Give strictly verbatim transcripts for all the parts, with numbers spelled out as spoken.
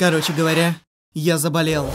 Короче говоря, я заболел.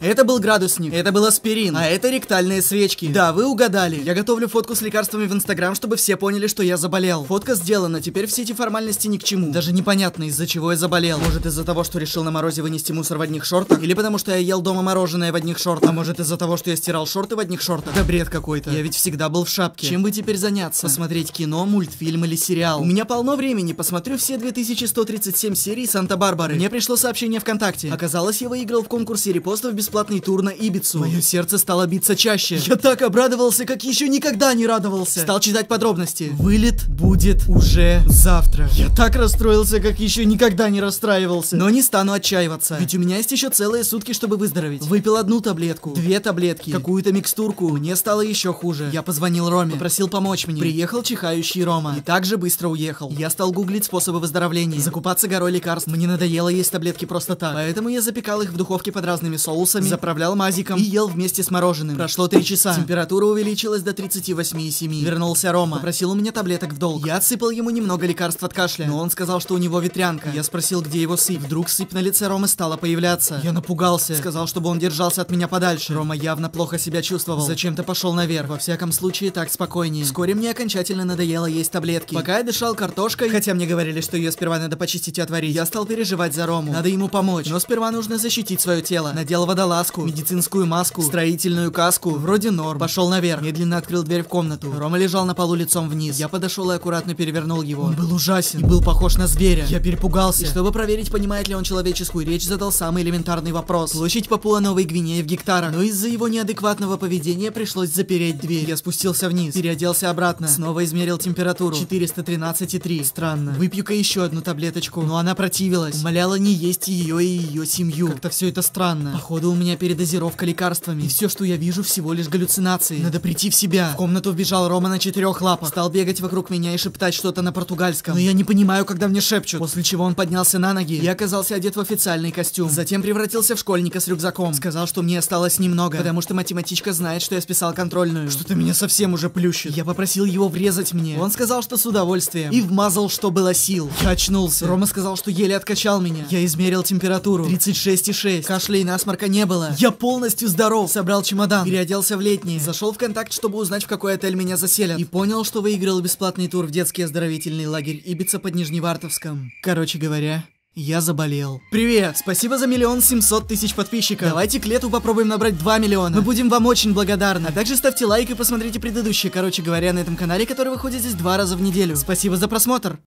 Это был градусник, это был аспирин, а это ректальные свечки. Да, вы угадали. Я готовлю фотку с лекарствами в Инстаграм, чтобы все поняли, что я заболел. Фотка сделана, теперь все эти формальности ни к чему. Даже непонятно, из-за чего я заболел. Может, из-за того, что решил на морозе вынести мусор в одних шортах? Или потому, что я ел дома мороженое в одних шортах? А может, из-за того, что я стирал шорты в одних шортах? Да бред какой-то. Я ведь всегда был в шапке. Чем бы теперь заняться? Посмотреть кино, мультфильм или сериал? У меня полно времени, посмотрю все две тысячи сто тридцать семь серий «Санта-Барбары». Мне пришло сообщение ВКонтакте. Оказалось, я выиграл в конкурсе репостов бесплатно. Бесплатный тур на Ибицу. Мое сердце стало биться чаще. Я так обрадовался, как еще никогда не радовался. Стал читать подробности. Вылет будет уже завтра. Я так расстроился, как еще никогда не расстраивался. Но не стану отчаиваться. Ведь у меня есть еще целые сутки, чтобы выздороветь. Выпил одну таблетку, две таблетки, какую-то микстурку. Мне стало еще хуже. Я позвонил Роме, попросил помочь мне. Приехал чихающий Рома. И так же быстро уехал. Я стал гуглить способы выздоровления. Закупаться горой лекарств. Мне надоело есть таблетки просто так. Поэтому я запекал их в духовке под разными соусами. Заправлял мазиком и ел вместе с мороженым. Прошло три часа. Температура увеличилась до тридцати восьми и семи. Вернулся Рома. Попросил у меня таблеток в долг. Я отсыпал ему немного лекарств от кашля. Но он сказал, что у него ветрянка. Я спросил, где его сыпь. Вдруг сыпь на лице Ромы стала появляться. Я напугался. Сказал, чтобы он держался от меня подальше. Рома явно плохо себя чувствовал. Зачем-то пошел наверх. Во всяком случае, так спокойнее. Вскоре мне окончательно надоело есть таблетки. Пока я дышал картошкой, хотя мне говорили, что ее сперва надо почистить и отварить, я стал переживать за Рому. Надо ему помочь. Но сперва нужно защитить свое тело. Надел водолазку, медицинскую маску, строительную каску. Вроде норм. Пошел наверх. Медленно открыл дверь в комнату. Рома лежал на полу лицом вниз. Я подошел и аккуратно перевернул его. Он был ужасен. И был похож на зверя. Я перепугался. И чтобы проверить, понимает ли он человеческую речь, задал самый элементарный вопрос. Площадь Папуа Новой Гвинеи в гектарах. Но из-за его неадекватного поведения пришлось запереть дверь. Я спустился вниз. Переоделся обратно. Снова измерил температуру. четыреста тринадцать и три. Странно. Выпью-ка еще одну таблеточку. Но она противилась. Умоляла не есть ее и ее семью. Как-то все это странно. Походу, у меня передозировка лекарствами. И все, что я вижу, всего лишь галлюцинации. Надо прийти в себя. В комнату вбежал Рома на четырех лапах. Стал бегать вокруг меня и шептать что-то на португальском. Но я не понимаю, когда мне шепчут. После чего он поднялся на ноги и оказался одет в официальный костюм. Затем превратился в школьника с рюкзаком. Сказал, что мне осталось немного, потому что математичка знает, что я списал контрольную. Что-то меня совсем уже плющит. Я попросил его врезать мне. Он сказал, что с удовольствием. И вмазал, что было сил. Я очнулся. Рома сказал, что еле откачал меня. Я измерил температуру. тридцать шесть и шесть. Кашля и насморка не было. Я полностью здоров. Собрал чемодан. Переоделся в летний. Зашел в ВКонтакте, чтобы узнать, в какой отель меня заселят. И понял, что выиграл бесплатный тур в детский оздоровительный лагерь Ибица под Нижневартовском. Короче говоря, я заболел. Привет! Спасибо за миллион семьсот тысяч подписчиков. Давайте к лету попробуем набрать два миллиона. Мы будем вам очень благодарны. А также ставьте лайк и посмотрите предыдущие, короче говоря, на этом канале, который выходит здесь два раза в неделю. Спасибо за просмотр!